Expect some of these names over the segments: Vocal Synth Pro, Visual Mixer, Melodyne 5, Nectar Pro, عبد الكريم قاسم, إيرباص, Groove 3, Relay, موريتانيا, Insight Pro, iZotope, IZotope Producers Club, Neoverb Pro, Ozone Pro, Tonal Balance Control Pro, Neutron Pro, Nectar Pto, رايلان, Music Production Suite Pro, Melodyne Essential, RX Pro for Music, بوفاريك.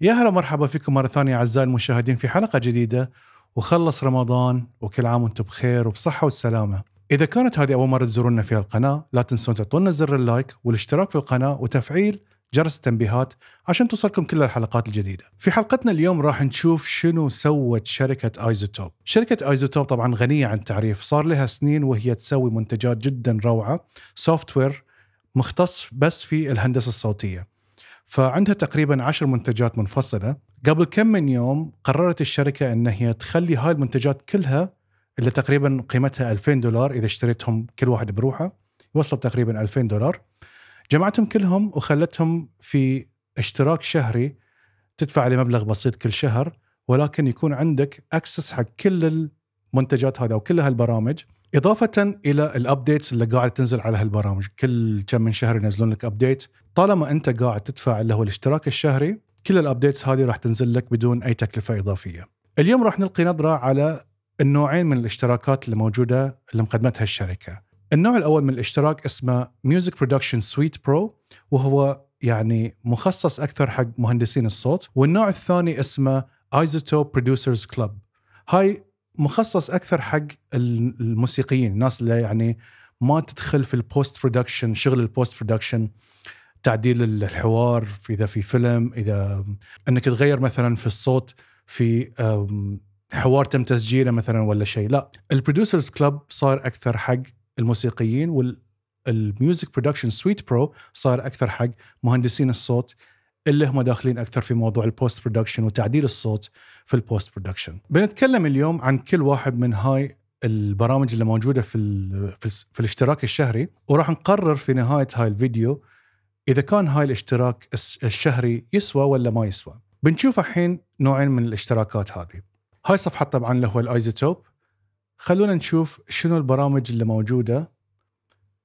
يا هلا مرحبا فيكم مرة ثانية أعزائي المشاهدين في حلقة جديدة، وخلص رمضان وكل عام وانتم بخير وبصحة والسلامة. إذا كانت هذه أول مرة تزورونا فيها القناة، لا تنسون تعطونا زر اللايك والاشتراك في القناة وتفعيل جرس التنبيهات عشان توصلكم كل الحلقات الجديدة. في حلقتنا اليوم راح نشوف شنو سوت شركة ايزوتوب. شركة ايزوتوب طبعا غنية عن التعريف، صار لها سنين وهي تسوي منتجات جدا روعة، سوفت وير مختص بس في الهندسة الصوتية. فعندها تقريبا 10 منتجات منفصلة. قبل كم من يوم قررت الشركة أن هي تخلي هاي المنتجات كلها اللي تقريبا قيمتها 2000 دولار، إذا اشتريتهم كل واحد بروحه يوصل تقريبا 2000 دولار، جمعتهم كلهم وخلتهم في اشتراك شهري تدفع عليه مبلغ بسيط كل شهر، ولكن يكون عندك أكسس حق كل المنتجات هذا وكل هالبرامج، إضافة إلى الأبديتس اللي قاعد تنزل على هالبرامج. كل كم من شهر ينزلون لك أبديت، طالما أنت قاعد تدفع اللي هو الاشتراك الشهري كل الأبديتس هذه راح تنزل لك بدون أي تكلفة إضافية. اليوم راح نلقي نظرة على النوعين من الاشتراكات اللي موجودة اللي مقدمتها الشركة. النوع الأول من الاشتراك اسمه Music Production Suite Pro، وهو يعني مخصص أكثر حق مهندسين الصوت، والنوع الثاني اسمه IZotope Producers Club، هاي مخصص أكثر حق الموسيقيين، الناس اللي يعني ما تدخل في البوست برودكشن، شغل البوست برودكشن، تعديل الحوار إذا في فيلم، إذا أنك تغير مثلا في الصوت في حوار تم تسجيله مثلا ولا شيء. لا، البروديوسرز كلب صار أكثر حق الموسيقيين، والميوزك برودكشن سويت برو صار أكثر حق مهندسين الصوت اللي هم داخلين أكثر في موضوع البوست برودكشن وتعديل الصوت في البوست برودكشن. بنتكلم اليوم عن كل واحد من هاي البرامج اللي موجودة في الاشتراك الشهري، وراح نقرر في نهاية هاي الفيديو إذا كان هاي الاشتراك الشهري يسوى ولا ما يسوى. بنشوف الحين نوعين من الاشتراكات هذه. هاي صفحة طبعاً اللي هو الايزوتوب، خلونا نشوف شنو البرامج اللي موجودة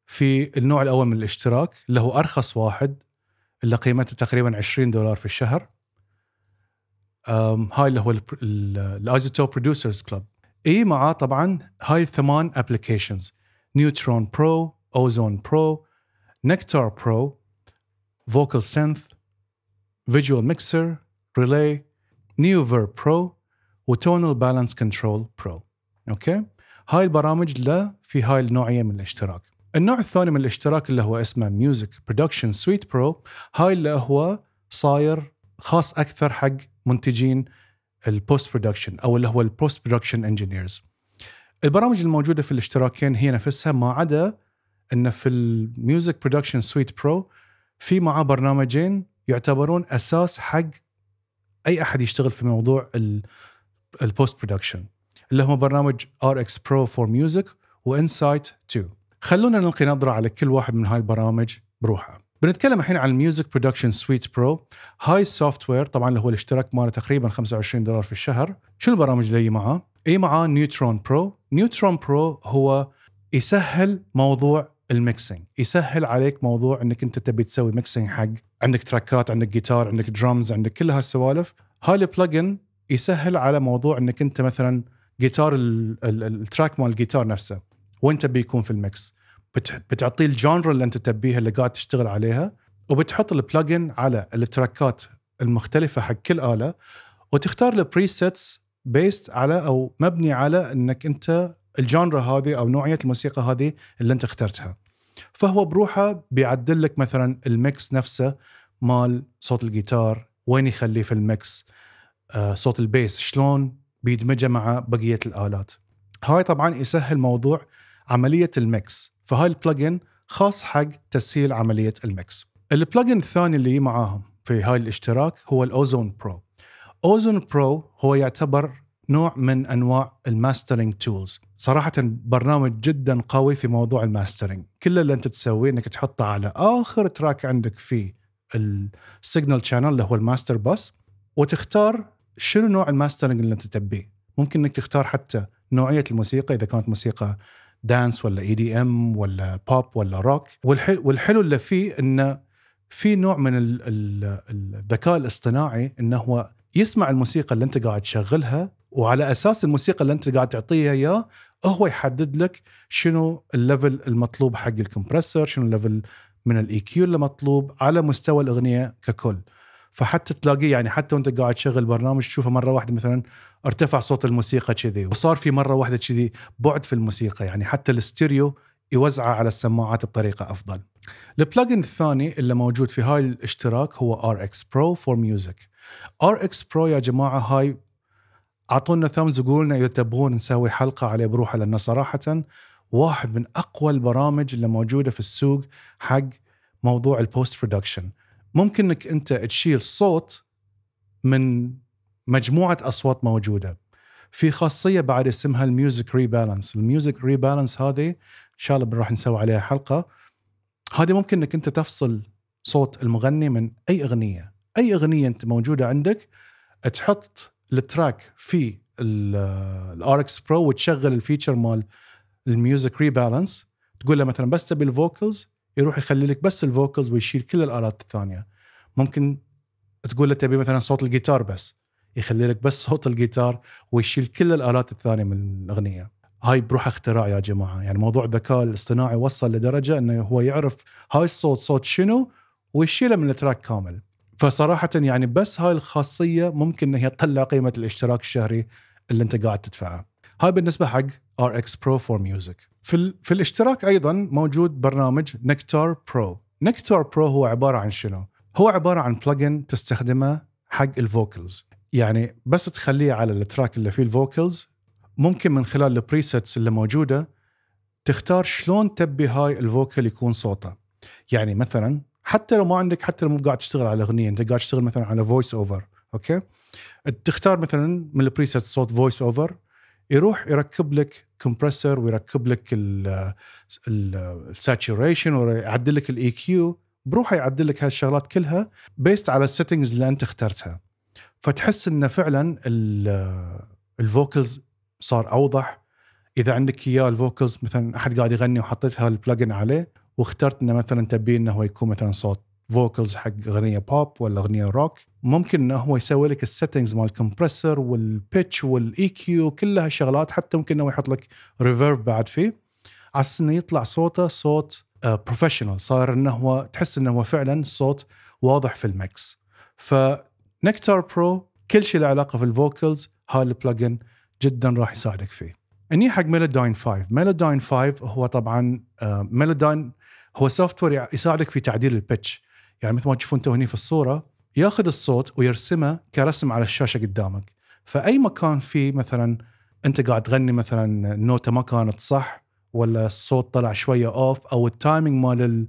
في النوع الأول من الاشتراك اللي هو أرخص واحد اللي قيمته تقريباً 20 دولار في الشهر. هاي اللي هو الايزوتوب بروديوسرز كلب، إيه معاه طبعاً هاي 8 أبليكيشنز: نيوترون برو، أوزون برو، نكتار برو، Vocal Synth، Visual Mixer، Relay، Neoverb Pro، وTonal Balance Control Pro. أوكي؟ هاي البرامج لا في هاي النوعية من الاشتراك. النوع الثاني من الاشتراك اللي هو اسمه Music Production Suite Pro، هاي اللي هو صاير خاص أكثر حق منتجين البوست برودكشن أو اللي هو البوست برودكشن انجينيرز. البرامج الموجودة في الاشتراكين هي نفسها، ما عدا أن في الميوزك برودكشن سويت برو في معاه برنامجين يعتبرون أساس حق أي أحد يشتغل في موضوع البوست برودكشن، اللي هما برنامج RX Pro for Music وإنسايت 2. خلونا نلقي نظرة على كل واحد من هاي البرامج بروحها. بنتكلم الحين عن الميوزك برودكشن سويت برو، هاي السوفت وير طبعا اللي هو الاشتراك ماله تقريبا 25 دولار في الشهر. شو البرامج اللي معاه؟ اي معاه نيوترون برو. نيوترون برو هو يسهل موضوع الميكسينج، يسهل عليك موضوع انك انت تبي تسوي ميكسينج حق عندك تراكات، عندك جيتار، عندك درمز، عندك كل هالسوالف. هاي البلجن يسهل على موضوع انك انت مثلا جيتار التراك مال الجيتار نفسه وين تبي يكون في الميكس، بتعطيه الجانر اللي انت تبيها اللي قاعد تشتغل عليها، وبتحط البلجن على التراكات المختلفه حق كل آلة، وتختار البريسيتس بيست على او مبني على انك انت الجانرا هذه او نوعيه الموسيقى هذه اللي انت اخترتها. فهو بروحه بيعدل لك مثلا الميكس نفسه مال صوت الجيتار وين يخليه في الميكس، صوت البيس شلون بيدمجه مع بقيه الالات. هاي طبعا يسهل موضوع عمليه الميكس، فهاي البلجن خاص حق تسهيل عمليه الميكس. البلجن الثاني اللي معاهم في هاي الاشتراك هو الاوزون برو. اوزون برو هو يعتبر نوع من أنواع الماسترينج تولز، صراحة برنامج جدا قوي في موضوع الماسترينج. كل اللي أنت تسويه أنك تحطه على آخر تراك عندك في السيجنال شانل اللي هو الماستر باس، وتختار شنو نوع الماسترينج اللي أنت تبيه. ممكن أنك تختار حتى نوعية الموسيقى، إذا كانت موسيقى دانس ولا EDM ولا بوب ولا روك. والحلو اللي فيه أنه في نوع من الذكاء الاصطناعي، أنه هو يسمع الموسيقى اللي أنت قاعد تشغلها، وعلى أساس الموسيقى اللي أنت قاعد تعطيها إياه هو يحدد لك شنو الليفل المطلوب حق الكمبرسر، شنو الليفل من الإي كيو اللي مطلوب على مستوى الأغنية ككل. فحتى تلاقيه يعني حتى وانت قاعد تشغل برنامج تشوفه مره واحده مثلا ارتفع صوت الموسيقى كذي وصار في مره واحده كذي بعد في الموسيقى، يعني حتى الاستيريو يوزعه على السماعات بطريقه افضل. البلاجن الثاني اللي موجود في هاي الاشتراك هو RX Pro for Music. RX Pro يا جماعه هاي اعطونا ثامز وقولنا اذا تبغون نسوي حلقه عليه بروحه، لانه صراحه واحد من اقوى البرامج اللي موجوده في السوق حق موضوع البوست برودكشن. ممكن انك انت تشيل صوت من مجموعه اصوات موجوده. في خاصيه بعد اسمها الميوزك ريبالانس. الميوزك ريبالانس هذه ان شاء الله بنروح نسوي عليها حلقه. هذه ممكن انك انت تفصل صوت المغني من اي اغنيه، اي اغنيه انت موجوده عندك تحط التراك في الRX Pro وتشغل الفيتشر مال الميوزك ريبالانس، تقول له مثلا بس تبي الفوكلز يروح يخلي لك بس الفوكلز ويشيل كل الالات الثانيه. ممكن تقول له تبي مثلا صوت الجيتار بس، يخلي لك بس صوت الجيتار ويشيل كل الالات الثانيه من الاغنيه. هاي بروح اختراع يا جماعه، يعني موضوع الذكاء الاصطناعي وصل لدرجه انه هو يعرف هاي الصوت صوت شنو ويشيله من التراك كامل. فصراحه يعني بس هاي الخاصيه ممكن ان هي تطلع قيمه الاشتراك الشهري اللي انت قاعد تدفعه. هاي بالنسبه حق RX Pro for Music. في الاشتراك ايضا موجود برنامج Nectar Pro. Nectar Pro هو عباره عن شنو؟ هو عباره عن بلجن تستخدمه حق الفوكلز، يعني بس تخليه على التراك اللي فيه الفوكلز. ممكن من خلال البريسيتس اللي موجوده تختار شلون تبي هاي الفوكل يكون صوته. يعني مثلا حتى لو ما عندك، حتى لو مو قاعد تشتغل على اغنيه، انت قاعد تشتغل مثلا على فويس اوفر، اوكي؟ تختار مثلا من البريسيتس صوت فويس اوفر، يروح يركب لك كومبريسر ويركب لك الساتوريشن ويعدل لك الاي كيو، بروحه يعدل لك هالشغلات كلها بيست على السيتنجز اللي انت اخترتها. فتحس انه فعلا الفوكلز صار اوضح. اذا عندك اياه الفوكلز مثلا احد قاعد يغني وحطيت هالبلجن عليه واخترت انه مثلا تبي انه هو يكون مثلا صوت فوكلز حق اغنيه بوب ولا اغنيه روك، ممكن انه هو يسوي لك السيتنجز مال الكمبرسر والبيتش والاي كيو كل هالشغلات، حتى ممكن انه يحط لك ريفيرب بعد فيه على انه يطلع صوته صوت بروفيشنال، صار انه هو تحس انه هو فعلا صوت واضح في المكس. فنكتار برو كل شيء له علاقه في الفوكلز هاي البلجن جدا راح يساعدك فيه. اني حق ميلوداين 5. ميلوداين 5 هو طبعا ميلوداين هو سوفت وير يساعدك في تعديل البيتش، يعني مثل ما تشوفون انتم هنا في الصوره ياخذ الصوت ويرسمه كرسم على الشاشه قدامك. فاي مكان فيه مثلا انت قاعد تغني مثلا النوته ما كانت صح، ولا الصوت طلع شويه اوف، او التايمينج مال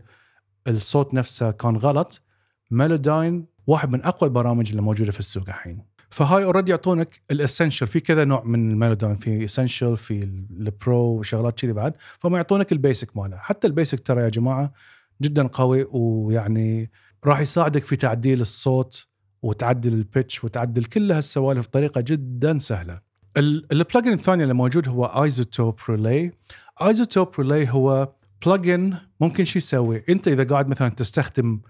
الصوت نفسه كان غلط، ميلوداين واحد من اقوى البرامج اللي موجوده في السوق الحين. فهاي اوريدي يعطونك الاسنشال، في كذا نوع من الميلوداين، في اسنشال، في البرو وشغلات كذي بعد، فما يعطونك البيسك ماله. حتى البيسك ترى يا جماعه جدا قوي، ويعني راح يساعدك في تعديل الصوت وتعدل البيتش وتعدل كل هالسوالف بطريقه جدا سهله. البلجن الثاني اللي موجود هو IZotope Relay. IZotope Relay هو بلجن ممكن شو يسوي؟ انت اذا قاعد مثلا تستخدم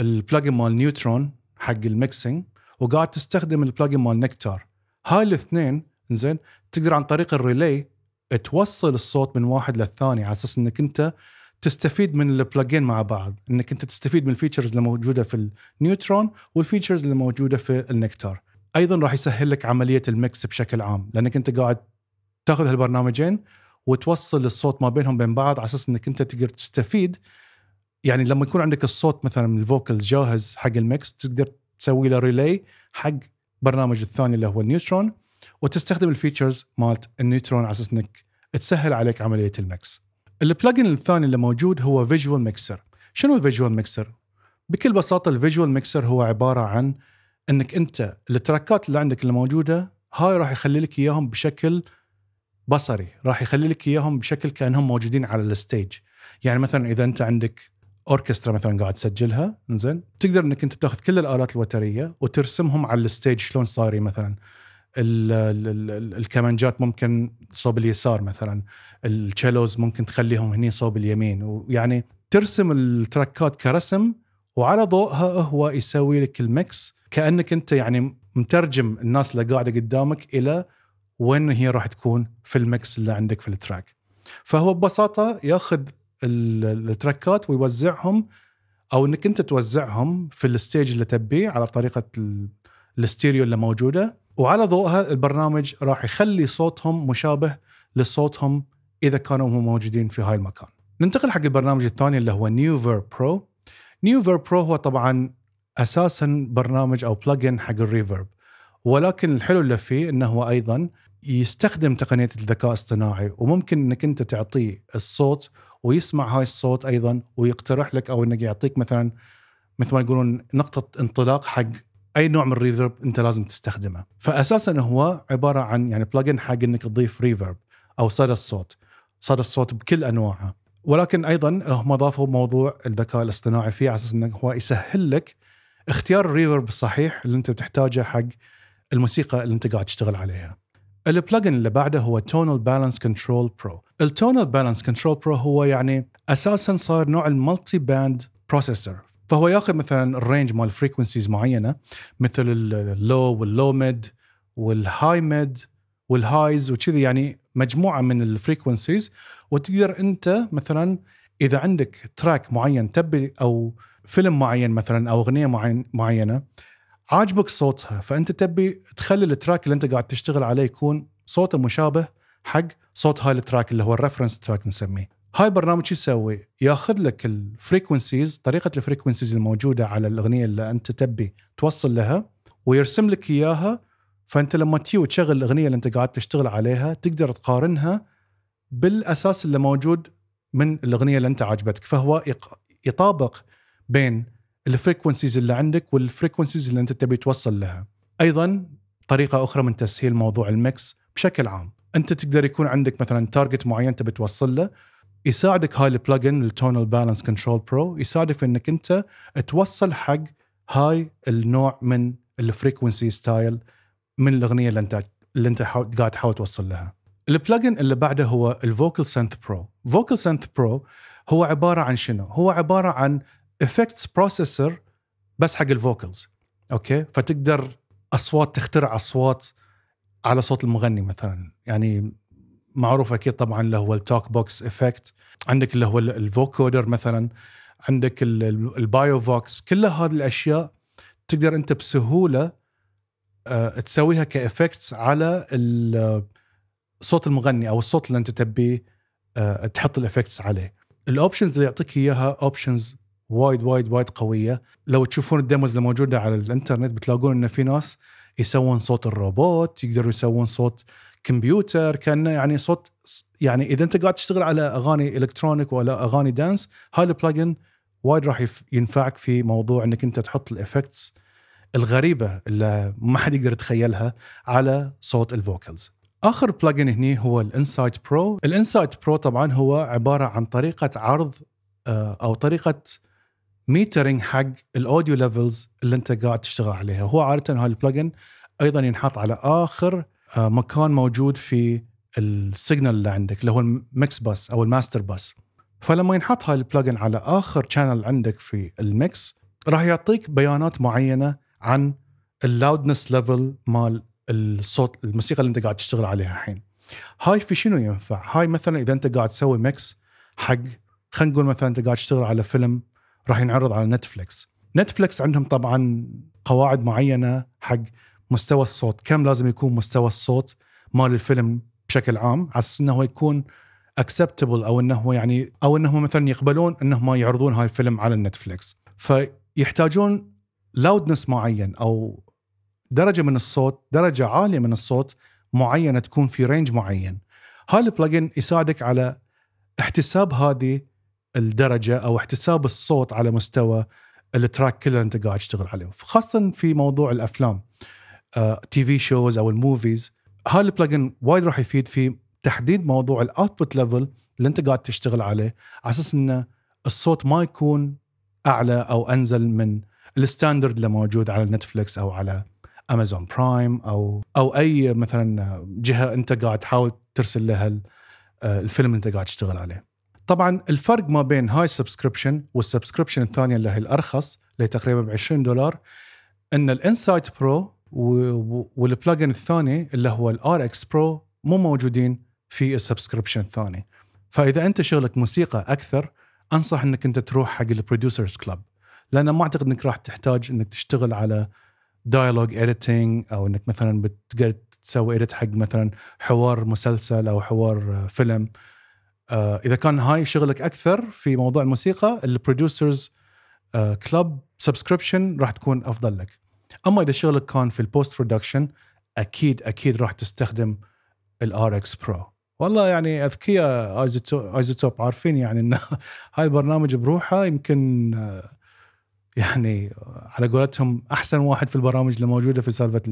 البلجن مال نيوترون حق الميكسينج وقاعد تستخدم البلجن مال نكتار، هاي الاثنين زين تقدر عن طريق الريلي توصل الصوت من واحد للثاني على اساس انك انت تستفيد من البلجين مع بعض، انك انت تستفيد من الفيتشرز اللي موجوده في النيوترون والفيتشرز اللي موجوده في النكتار. ايضا راح يسهل لك عمليه الميكس بشكل عام، لانك انت قاعد تاخذ هالبرنامجين وتوصل الصوت ما بينهم بين بعض على اساس انك انت تقدر تستفيد. يعني لما يكون عندك الصوت مثلا من الفوكلز جاهز حق الميكس، تقدر تسوي له ريلي حق برنامج الثاني اللي هو النيوترون، وتستخدم الفيتشرز مالت النيوترون على اساس انك تسهل عليك عمليه الميكس. البلجن الثاني اللي موجود هو فيجوال ميكسر. شنو الفيجوال ميكسر؟ بكل بساطه الفيجوال ميكسر هو عباره عن انك انت التراكات اللي عندك اللي موجوده هاي راح يخلي لك اياهم بشكل بصري، راح يخلي لك اياهم بشكل كانهم موجودين على الستيج. يعني مثلا اذا انت عندك اوركسترا مثلا قاعد تسجلها، انزين تقدر انك انت تاخذ كل الالات الوتريه وترسمهم على الستيج شلون صاري. مثلا الكمانجات ممكن صوب اليسار، مثلا التشيلوز ممكن تخليهم هني صوب اليمين، ويعني ترسم التراكات كرسم وعلى ضوءها هو يسوي لك الميكس كأنك انت يعني مترجم الناس اللي قاعده قدامك الى وين هي راح تكون في الميكس اللي عندك في التراك. فهو ببساطه ياخذ التراكات ويوزعهم او انك انت توزعهم في الستيج اللي تبيه على طريقه الستيريو اللي موجوده، وعلى ضوءها البرنامج راح يخلي صوتهم مشابه لصوتهم اذا كانوا هم موجودين في هاي المكان. ننتقل حق البرنامج الثاني اللي هو Neoverb Pro. Neoverb Pro هو طبعا اساسا برنامج او بلجن حق الريفيرب، ولكن الحلو اللي فيه انه هو ايضا يستخدم تقنيه الذكاء الاصطناعي، وممكن انك انت تعطيه الصوت ويسمع هاي الصوت ايضا ويقترح لك او انه يعطيك مثلا مثل ما يقولون نقطه انطلاق حق اي نوع من الريفيرب انت لازم تستخدمه. فاساسا هو عباره عن يعني بلجن حق انك تضيف ريفيرب او صدى الصوت، صدى الصوت بكل انواعه، ولكن ايضا هم ضافوا موضوع الذكاء الاصطناعي فيه على اساس انه هو يسهل لك اختيار الريفيرب الصحيح اللي انت بتحتاجه حق الموسيقى اللي انت قاعد تشتغل عليها. البلجن اللي بعده هو Tonal Balance Control Pro. التونال بالانس كنترول برو هو يعني اساسا صار نوع المالتي باند بروسيسور، فهو ياخذ مثلا الرينج مال فريكونسيز معينه مثل اللو واللو ميد والهاي ميد والهايز وكذي، يعني مجموعه من الفريكونسيز، وتقدر انت مثلا اذا عندك تراك معين تبي او فيلم معين مثلا او اغنيه معينه عاجبك صوتها، فانت تبي تخلي التراك اللي انت قاعد تشتغل عليه يكون صوته مشابه حق صوت هاي التراك اللي هو الريفرنس تراك نسميه. هاي البرنامج شو يسوي؟ ياخذ لك الفريكونسيز، طريقه الفريكونسيز الموجوده على الاغنيه اللي انت تبي توصل لها ويرسم لك اياها، فانت لما تيجي وتشغل الاغنيه اللي انت قاعد تشتغل عليها تقدر تقارنها بالاساس اللي موجود من الاغنيه اللي انت عجبتك، فهو يطابق بين الفريكونسيز اللي عندك والفريكونسيز اللي انت تبي توصل لها. ايضا طريقه اخرى من تسهيل موضوع الميكس بشكل عام، انت تقدر يكون عندك مثلا تارجت معين تبي توصل له، يساعدك هاي البلجن التونال بالانس كنترول برو يساعدك في انك انت توصل حق هاي النوع من الفريكونسي ستايل من الاغنيه اللي انت قاعد تحاول توصل لها. البلجن اللي بعده هو الفوكال سينث برو. فوكال سينث برو هو عباره عن شنو؟ هو عباره عن افكتس بروسيسور بس حق الفوكلز، اوكي؟ فتقدر اصوات تخترع اصوات على صوت المغني مثلا، يعني معروف اكيد طبعا اللي هو التوك بوكس افكت، عندك اللي هو الفوكودر مثلا، عندك البايو فوكس، كل هذه الاشياء تقدر انت بسهوله تسويها كافكتس على صوت المغني او الصوت اللي انت تبيه تحط الافكتس عليه. الاوبشنز اللي يعطيك اياها اوبشنز وايد وايد وايد قويه، لو تشوفون الديموز اللي موجوده على الانترنت بتلاقون ان في ناس يسوون صوت الروبوت، يقدروا يسوون صوت كمبيوتر، كانه يعني صوت، يعني اذا انت قاعد تشتغل على اغاني الكترونيك ولا اغاني دانس، هاي البلجن وايد راح ينفعك في موضوع انك انت تحط الافكتس الغريبه اللي ما حد يقدر يتخيلها على صوت الفوكلز. اخر بلجن هني هو الانسايت برو. الانسايت برو طبعا هو عباره عن طريقه عرض او طريقه ميترينج حق الاوديو ليفلز اللي انت قاعد تشتغل عليها. هو عاده هاي البلجن ايضا ينحط على اخر مكان موجود في السيجنال اللي عندك اللي هو الميكس باس او الماستر باس، فلما ينحط هاي البلجن على اخر شانل عندك في الميكس راح يعطيك بيانات معينه عن اللاودنس ليفل مال الصوت الموسيقى اللي انت قاعد تشتغل عليها الحين. هاي في شنو ينفع؟ هاي مثلا اذا انت قاعد تسوي ميكس حق، خلينا نقول مثلا انت قاعد تشتغل على فيلم راح ينعرض على نتفليكس. نتفليكس عندهم طبعا قواعد معينه حق مستوى الصوت، كم لازم يكون مستوى الصوت مال الفيلم بشكل عام على اساس انه يكون اكسبتبل او انه يعني او انهم مثلا يقبلون انهم يعرضون هاي الفيلم على نتفليكس، فيحتاجون لاودنس معين او درجه من الصوت، درجه عاليه من الصوت معينه تكون في رينج معين. هاي البلجن يساعدك على احتساب هذه الدرجه او احتساب الصوت على مستوى التراك كله انت قاعد تشتغل عليه، خاصه في موضوع الافلام تي في شوز او الموفيز. هاي البلجن وايد راح يفيد في تحديد موضوع الاوتبوت ليفل اللي انت قاعد تشتغل عليه على اساس ان الصوت ما يكون اعلى او انزل من الستاندرد اللي موجود على نتفليكس او على امازون برايم او اي مثلا جهه انت قاعد تحاول ترسل لها الفيلم اللي انت قاعد تشتغل عليه. طبعا الفرق ما بين هاي السبسكريبشن والسبسكريبشن الثانيه اللي هي الارخص اللي هي تقريبا ب $20 ان الانسايت برو والبلجن الثاني اللي هو الRX Pro مو موجودين في السبسكريبشن الثاني. فاذا انت شغلك موسيقى اكثر انصح انك انت تروح حق البروديوسرز كلاب. لأن ما أعتقد أنك راح تحتاج أنك تشتغل على dialogue editing أو أنك مثلا بتقدر تسوي edit حق مثلا حوار مسلسل أو حوار فيلم. إذا كان هاي شغلك أكثر في موضوع الموسيقى، البروديوسرز كلوب سبسكريبشن راح تكون أفضل لك. أما إذا شغلك كان في البوست برودكشن أكيد أكيد راح تستخدم ال RX Pro. والله يعني أذكياء ايزوتوب عارفين يعني أن هاي البرنامج بروحه يمكن يعني على قولتهم أحسن واحد في البرامج اللي موجودة في سالفة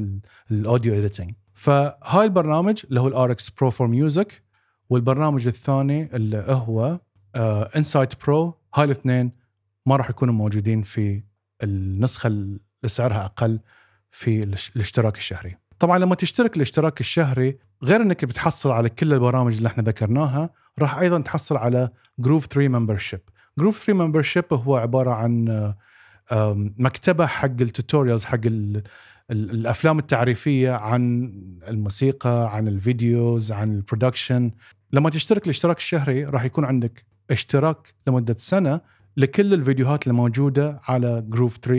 الأوديو إيديتنج. فهاي البرنامج اللي هو ال RX Pro for Music، والبرنامج الثاني اللي هو Insight Pro. هاي الاثنين ما راح يكونوا موجودين في النسخة اللي سعرها أقل في الاشتراك الشهري. طبعا لما تشترك الاشتراك الشهري، غير انك بتحصل على كل البرامج اللي احنا ذكرناها، راح ايضا تحصل على Groove 3 membership. Groove 3 membership هو عبارة عن مكتبة حق التوتوريالز، حق الافلام التعريفية عن الموسيقى، عن الفيديوز، عن البرودكشن. لما تشترك الاشتراك الشهري راح يكون عندك اشتراك لمدة سنة لكل الفيديوهات اللي موجودة على Groove 3،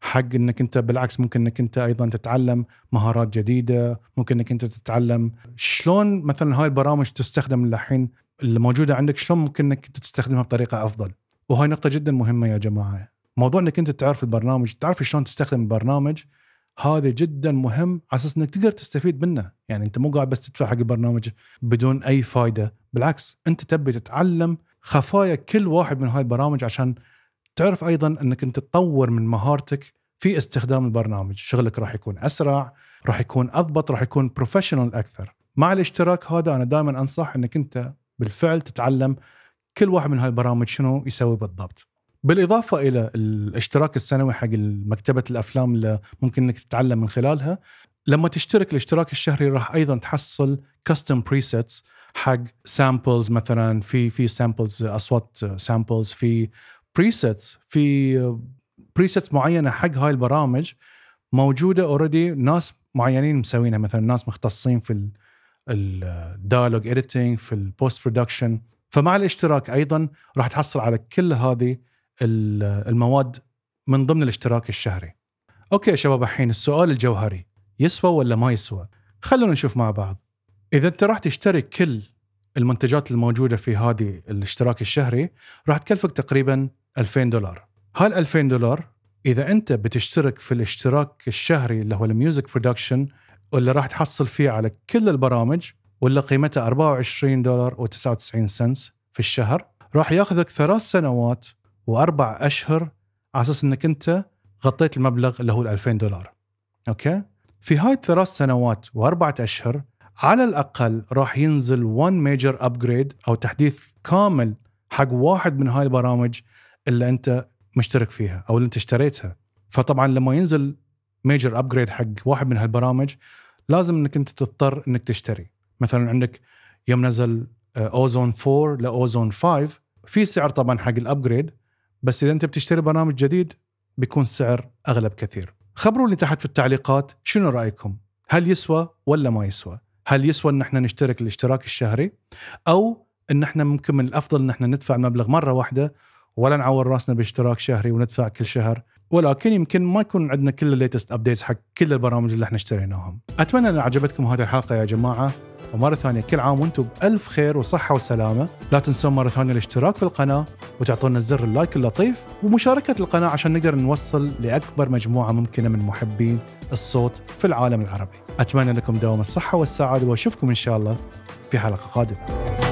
حق انك انت بالعكس ممكن انك انت ايضا تتعلم مهارات جديدة، ممكن انك انت تتعلم شلون مثلا هاي البرامج تستخدم الحين اللي موجودة عندك، شلون ممكن انك انت تستخدمها بطريقة افضل. وهاي نقطة جدا مهمة يا جماعة، موضوع انك انت تعرف البرنامج، تعرف شلون تستخدم البرنامج، هذا جدا مهم على اساس انك تقدر تستفيد منه. يعني انت مو قاعد بس تدفع حق البرنامج بدون اي فايدة، بالعكس انت تبي تتعلم خفايا كل واحد من هاي البرامج عشان تعرف أيضاً أنك أنت تطور من مهارتك في استخدام البرنامج. شغلك راح يكون أسرع، راح يكون أضبط، راح يكون بروفيشنال أكثر. مع الاشتراك هذا أنا دائماً أنصح أنك أنت بالفعل تتعلم كل واحد من هالبرامج شنو يسوي بالضبط. بالإضافة إلى الاشتراك السنوي حق مكتبة الأفلام اللي ممكن أنك تتعلم من خلالها، لما تشترك الاشتراك الشهري راح أيضاً تحصل custom presets حق samples، مثلاً في samples، أصوات samples، في presets معينة حق هاي البرامج موجودة اوريدي، ناس معينين مسوينها، مثلا ناس مختصين في الديالوج اديتنج، في البوست برودكشن. فمع الاشتراك ايضا راح تحصل على كل هذه المواد من ضمن الاشتراك الشهري. اوكي يا شباب، الحين السؤال الجوهري، يسوى ولا ما يسوى؟ خلونا نشوف مع بعض. اذا انت راح تشترك كل المنتجات الموجودة في هذه الاشتراك الشهري راح تكلفك تقريبا $2000. هال $2000 إذا أنت بتشترك في الاشتراك الشهري اللي هو الميوزك برودكشن، واللي راح تحصل فيه على كل البرامج، واللي قيمتها $24.99 في الشهر، راح ياخذك 3 سنوات و4 أشهر على أساس أنك أنت غطيت المبلغ اللي هو $2000. أوكي؟ في هاي 3 سنوات و4 أشهر على الأقل راح ينزل 1 major upgrade أو تحديث كامل حق واحد من هاي البرامج اللي أنت مشترك فيها أو اللي أنت اشتريتها. فطبعا لما ينزل major upgrade حق واحد من هالبرامج لازم أنك أنت تضطر أنك تشتري. مثلا عندك يوم نزل Ozone 4 لأوزون 5 في سعر طبعا حق الأبجريد، بس إذا أنت بتشتري برنامج جديد بيكون سعر أغلب كثير. خبروني تحت في التعليقات شنو رأيكم، هل يسوى ولا ما يسوى؟ هل يسوى ان احنا نشترك الاشتراك الشهري، او ان احنا ممكن من الافضل ان احنا ندفع مبلغ مره واحده ولا نعور راسنا باشتراك شهري وندفع كل شهر، ولكن يمكن ما يكون عندنا كل الليتست ابديتس حق كل البرامج اللي احنا اشتريناهم. اتمنى ان عجبتكم هذه الحلقه يا جماعه، ومره ثانيه كل عام وانتم بالف خير وصحه وسلامه. لا تنسون مره ثانيه الاشتراك في القناه وتعطونا زر اللايك اللطيف ومشاركه القناه عشان نقدر نوصل لاكبر مجموعه ممكنه من محبين الصوت في العالم العربي. أتمنى لكم دوام الصحة والسعادة، وأشوفكم إن شاء الله في حلقة قادمة.